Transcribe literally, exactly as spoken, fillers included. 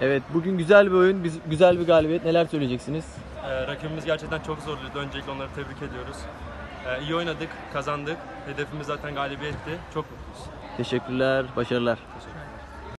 Evet, bugün güzel bir oyun, güzel bir galibiyet. Neler söyleyeceksiniz? Ee, rakibimiz gerçekten çok zorluydu. Öncelikle onları tebrik ediyoruz. Ee, iyi oynadık, kazandık. Hedefimiz zaten galibiyetti. Çok mutluyuz. Teşekkürler, başarılar. Teşekkürler.